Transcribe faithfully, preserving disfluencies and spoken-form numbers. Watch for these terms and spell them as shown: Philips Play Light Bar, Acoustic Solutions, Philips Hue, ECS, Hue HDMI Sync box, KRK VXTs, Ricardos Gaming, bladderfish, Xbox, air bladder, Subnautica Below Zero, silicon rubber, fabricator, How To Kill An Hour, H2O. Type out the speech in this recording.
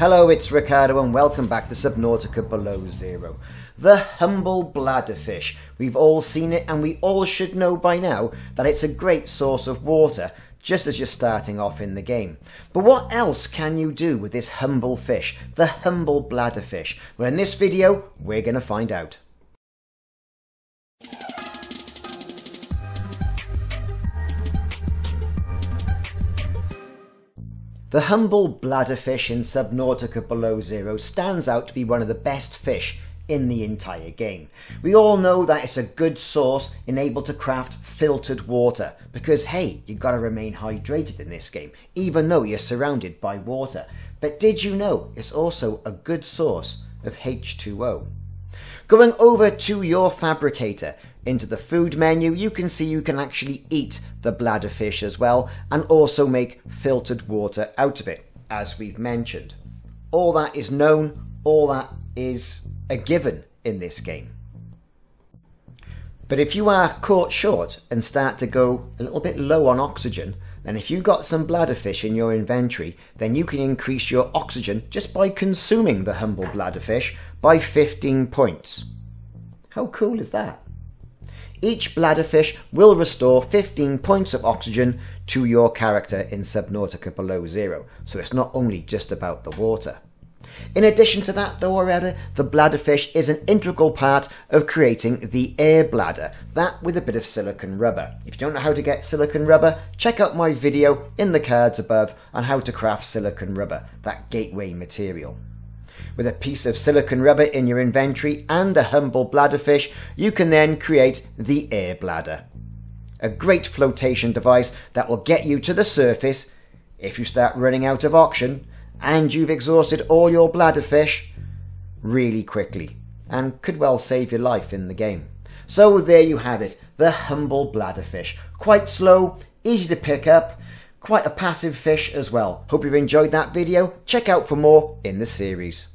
Hello, it's Ricardo and welcome back to Subnautica Below Zero. The humble bladderfish. We've all seen it and we all should know by now that it's a great source of water just as you're starting off in the game. But what else can you do with this humble fish, the humble bladderfish? Well, in this video, we're going to find out. The humble bladderfish in Subnautica Below Zero stands out to be one of the best fish in the entire game. We all know that it's a good source enabled to craft filtered water because, hey, you've got to remain hydrated in this game, even though you're surrounded by water. But did you know it's also a good source of H two O? Going over to your fabricator, into the food menu, you can see you can actually eat the bladderfish as well and also make filtered water out of it, as we've mentioned. All that is known, all that is a given in this game. But if you are caught short and start to go a little bit low on oxygen, then if you've got some bladderfish in your inventory, then you can increase your oxygen just by consuming the humble bladderfish by fifteen points. How cool is that? Each bladderfish will restore fifteen points of oxygen to your character in Subnautica Below Zero, so it's not only just about the water. In addition to that though, or rather, the bladderfish is an integral part of creating the air bladder, that with a bit of silicon rubber. If you don't know how to get silicon rubber, check out my video in the cards above on how to craft silicon rubber, that gateway material. With a piece of silicon rubber in your inventory and a humble bladderfish, you can then create the air bladder. A great flotation device that will get you to the surface if you start running out of oxygen and you've exhausted all your bladderfish really quickly, and could well save your life in the game. So there you have it, the humble bladderfish. Quite slow, easy to pick up, quite a passive fish as well. Hope you've enjoyed that video. Check out for more in the series.